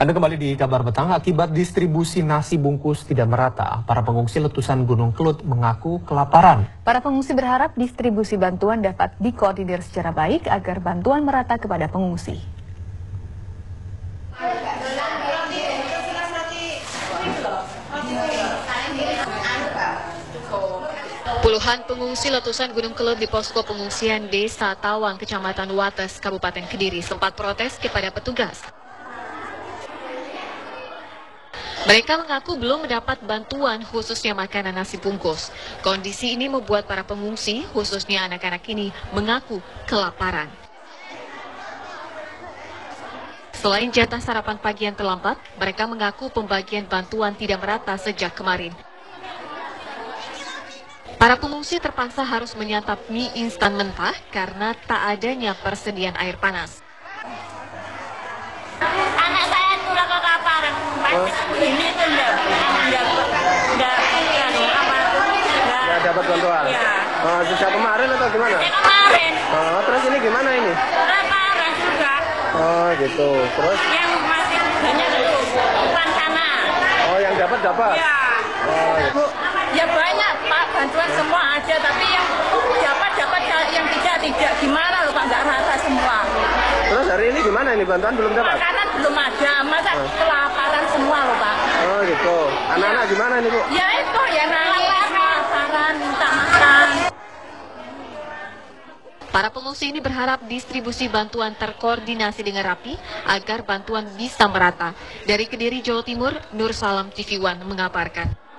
Anda kembali di Kabar Petang. Akibat distribusi nasi bungkus tidak merata, para pengungsi letusan Gunung Kelud mengaku kelaparan. Para pengungsi berharap distribusi bantuan dapat dikoordinir secara baik agar bantuan merata kepada pengungsi. Puluhan pengungsi letusan Gunung Kelud di posko pengungsian Desa Tawang, Kecamatan Wates, Kabupaten Kediri sempat protes kepada petugas. Mereka mengaku belum mendapat bantuan khususnya makanan nasi bungkus. Kondisi ini membuat para pengungsi, khususnya anak-anak ini, mengaku kelaparan. Selain jatah sarapan pagi yang terlambat, mereka mengaku pembagian bantuan tidak merata sejak kemarin. Para pengungsi terpaksa harus menyantap mie instan mentah karena tak adanya persediaan air panas. Anak saya tulang kelaparan. Ini tuh enggak dapat bantuan. Iya. Oh, sejak kemarin atau gimana? Sejak kemarin. Oh, terus ini gimana ini? Kelaparan juga. Oh, gitu. Terus? Yang masih banyak itu sana. Oh, yang dapat? Iya. Oh, gitu. Ya banyak Pak, bantuan semua aja, tapi yang dapat yang tidak gimana loh Pak, nggak rata semua. Terus hari ini gimana ini, bantuan belum dapat? Makanan belum ada, masa kelaparan semua loh Pak. Oh gitu, anak-anak gimana ini Bu? Ya itu ya nangis, kelaparan, minta makan. Para pengungsi ini berharap distribusi bantuan terkoordinasi dengan rapi agar bantuan bisa merata. Dari Kediri, Jawa Timur, Nur Salam, TV One mengabarkan.